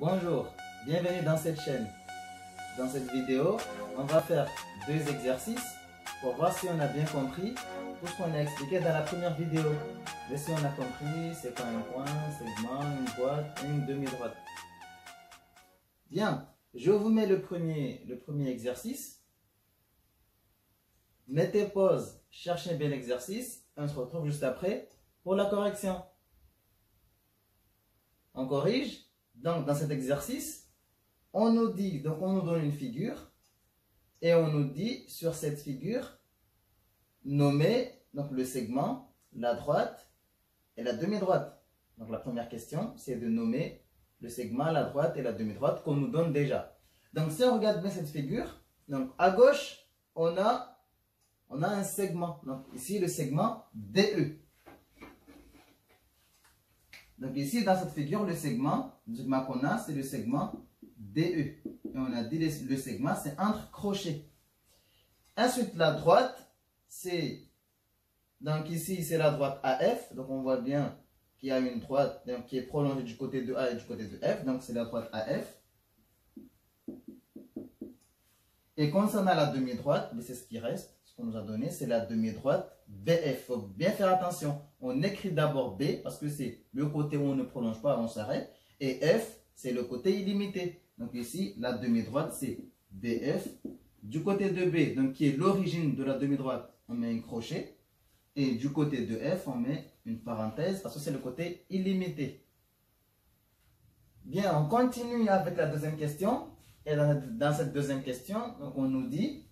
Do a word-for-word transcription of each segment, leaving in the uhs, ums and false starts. Bonjour, bienvenue dans cette chaîne. Dans cette vidéo, on va faire deux exercices pour voir si on a bien compris tout ce qu'on a expliqué dans la première vidéo. Et si on a compris, c'est quoi un coin, un segment, une boîte, une demi-droite. Bien, je vous mets le premier, le premier exercice. Mettez pause, cherchez bien l'exercice. On se retrouve juste après pour la correction. On corrige. Donc, dans cet exercice, on nous dit, donc on nous donne une figure et on nous dit sur cette figure, nommer donc le segment, la droite et la demi-droite. Donc, la première question, c'est de nommer le segment, la droite et la demi-droite qu'on nous donne déjà. Donc, si on regarde bien cette figure, donc à gauche, on a On a un segment, donc ici le segment D E. Donc ici dans cette figure, le segment, le segment qu'on a, c'est le segment D E. Et on a dit le segment, c'est entre crochets. Ensuite la droite, c'est, donc ici c'est la droite A F, donc on voit bien qu'il y a une droite donc, qui est prolongée du côté de A et du côté de F, donc c'est la droite A F. Et concernant la demi-droite, c'est ce qui reste. On nous a donné, c'est la demi-droite B F. Il faut bien faire attention. On écrit d'abord B parce que c'est le côté où on ne prolonge pas, on s'arrête. Et F, c'est le côté illimité. Donc ici, la demi-droite, c'est B F. Du côté de B, donc qui est l'origine de la demi-droite, on met un crochet. Et du côté de F, on met une parenthèse parce que c'est le côté illimité. Bien, on continue avec la deuxième question. Et dans cette deuxième question, donc on nous dit...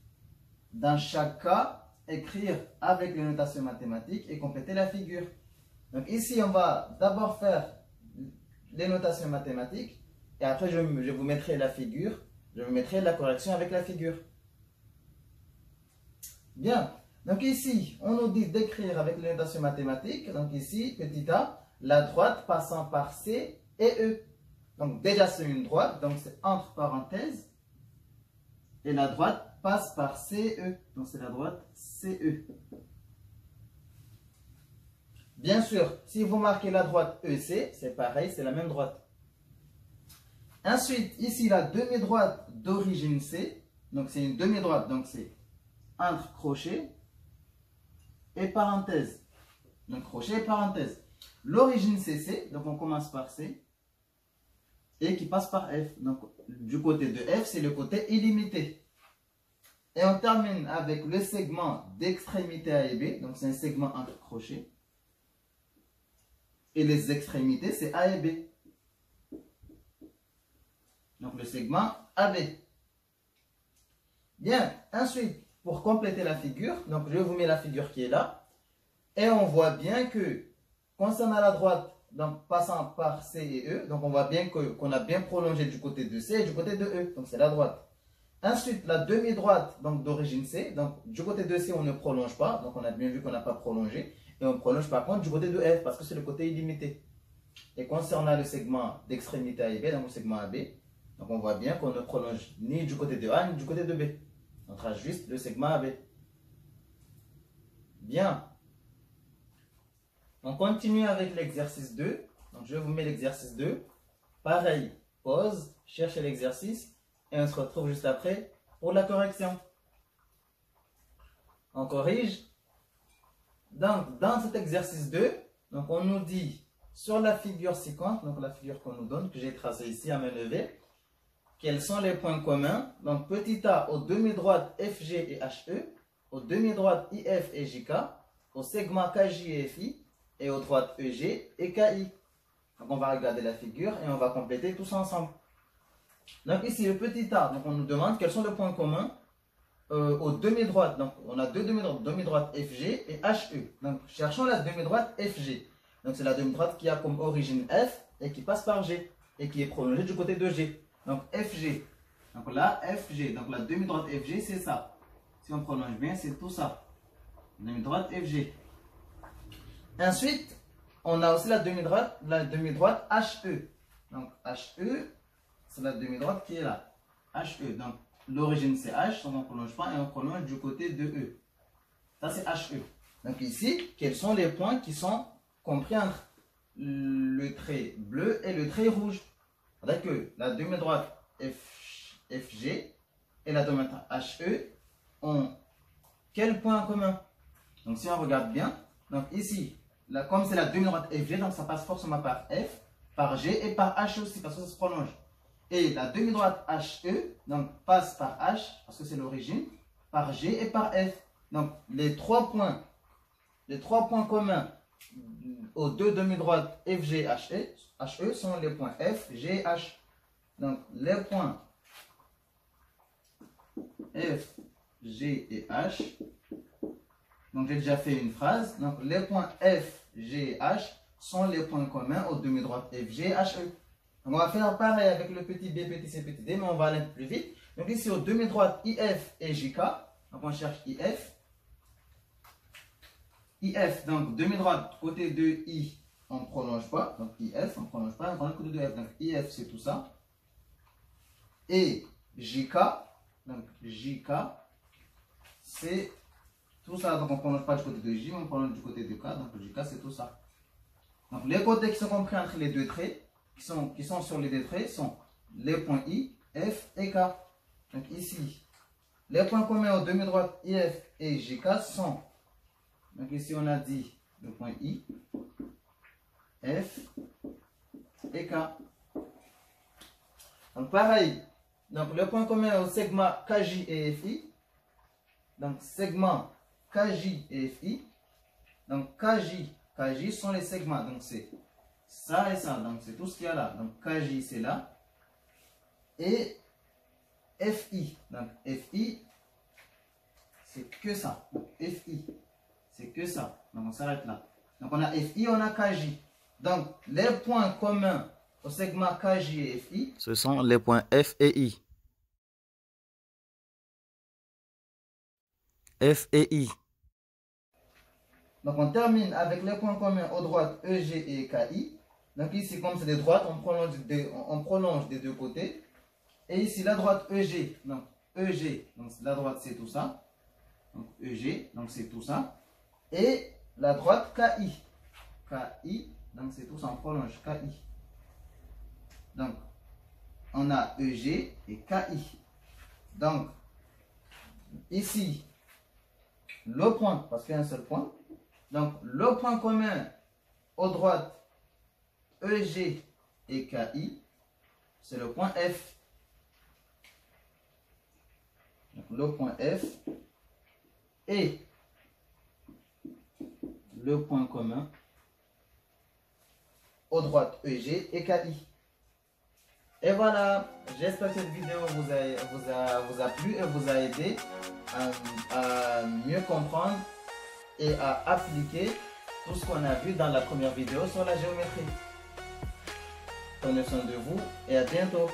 Dans chaque cas, écrire avec les notations mathématiques et compléter la figure. Donc ici, on va d'abord faire les notations mathématiques et après, je, je vous mettrai la figure, je vous mettrai la correction avec la figure. Bien, donc ici, on nous dit d'écrire avec les notations mathématiques. Donc ici, petit a, la droite passant par C et E. Donc déjà, c'est une droite, donc c'est entre parenthèses et la droite passe par C E, donc c'est la droite C E. Bien sûr, si vous marquez la droite E C, c'est pareil, c'est la même droite. Ensuite, ici la demi-droite d'origine C, donc c'est une demi-droite, donc c'est entre crochet et parenthèse. Donc crochet et parenthèse. L'origine C C, donc on commence par C et qui passe par F. Donc du côté de F, c'est le côté illimité. Et on termine avec le segment d'extrémité A et B. Donc, c'est un segment entre crochets. Et les extrémités, c'est A et B. Donc, le segment A B. Bien. Ensuite, pour compléter la figure, donc je vous mets la figure qui est là. Et on voit bien que, concernant la droite, donc passant par C et E, donc on voit bien qu'on a bien prolongé du côté de C et du côté de E. Donc, c'est la droite. Ensuite, la demi-droite donc d'origine C. Donc, du côté de C, on ne prolonge pas. Donc, on a bien vu qu'on n'a pas prolongé. Et on prolonge par contre du côté de F parce que c'est le côté illimité. Et concernant le segment d'extrémité A et B, donc le segment A B, donc on voit bien qu'on ne prolonge ni du côté de A ni du côté de B. On trace juste le segment A B. Bien. On continue avec l'exercice deux. Donc, je vous mets l'exercice deux. Pareil, pause, cherchez l'exercice. Et on se retrouve juste après pour la correction. On corrige. Donc, dans cet exercice deux, donc on nous dit sur la figure cinquante, donc la figure qu'on nous donne, que j'ai tracée ici à main levée, quels sont les points communs. Donc, petit a aux demi-droites F G et H E, aux demi-droites I F et J K, au segment K J et F I, et aux droites E G et K I. Donc, on va regarder la figure et on va compléter tous ensemble. Donc ici, le petit a, donc on nous demande quels sont les points communs euh, aux demi-droites. Donc on a deux demi-droites, demi-droite F G et H E. Donc cherchons la demi-droite F G. Donc c'est la demi-droite qui a comme origine F et qui passe par G et qui est prolongée du côté de G. Donc F G, donc là F G, donc la demi-droite F G c'est ça. Si on prolonge bien, c'est tout ça. Demi-droite F G. Ensuite, on a aussi la demi-droite, la demi-droite H E. Donc H E. C'est la demi-droite qui est là, H E. Donc, l'origine c'est H, donc on ne prolonge pas et on prolonge du côté de E. Ça, c'est H E. Donc ici, quels sont les points qui sont compris entre le trait bleu et le trait rouge. C'est-à-dire que la demi-droite F G et la demi-droite H E ont quel point en commun? Donc si on regarde bien, donc ici, là, comme c'est la demi-droite F G, donc ça passe forcément par F, par G et par H aussi, parce que ça se prolonge. Et la demi-droite H E, donc passe par H, parce que c'est l'origine, par G et par F. Donc les trois points, les trois points communs aux deux demi-droites F G, H E sont les points F, G, H. Donc les points F, G et H. Donc j'ai déjà fait une phrase. Donc les points F, G et H sont les points communs aux demi-droites F G, H E. Donc on va faire pareil avec le petit B, petit C, petit D, mais on va aller plus vite. Donc ici aux demi-droites I F et J K, donc on cherche I F. I F, donc demi-droite, côté de I, on ne prolonge pas. Donc I F, on ne prolonge pas, on prolonge côté de F. Donc I F, c'est tout ça. Et J K, donc J K, c'est tout ça. Donc on ne prolonge pas du côté de J, on prolonge du côté de K. Donc J K, c'est tout ça. Donc les côtés qui sont compris entre les deux traits, Qui sont, qui sont sur les deux traits sont les points I, F et K. Donc ici, les points communs aux demi-droites I F et J K sont, donc ici on a dit le point I, F et K. Donc pareil, donc le point commun au segment K J et F I, donc segment K J et F I, donc K J, K J sont les segments, donc c'est ça et ça, donc c'est tout ce qu'il y a là. Donc K J c'est là. Et F I. Donc F I, c'est que ça. Donc F I, c'est que ça. Donc on s'arrête là. Donc on a F I, on a K J. Donc les points communs au segment K J et F I, ce sont les points F et I. F et I. Donc on termine avec les points communs aux droites E G et K I. Donc ici, comme c'est des droites, on prolonge des, on prolonge des deux côtés. Et ici, la droite E G, donc E G, donc la droite c'est tout ça. Donc E G, donc c'est tout ça. Et la droite K I. K I, donc c'est tout ça, on prolonge K I. Donc on a E G et K I. Donc ici, le point, parce qu'il y a un seul point. Donc le point commun aux droites E G et K I, c'est le point F. Donc le point F et le point commun aux droites E G et K I. Et voilà, j'espère que cette vidéo vous a, vous a, vous a plu et vous a aidé à, à mieux comprendre et à appliquer tout ce qu'on a vu dans la première vidéo sur la géométrie. Prenez soin de vous et à bientôt.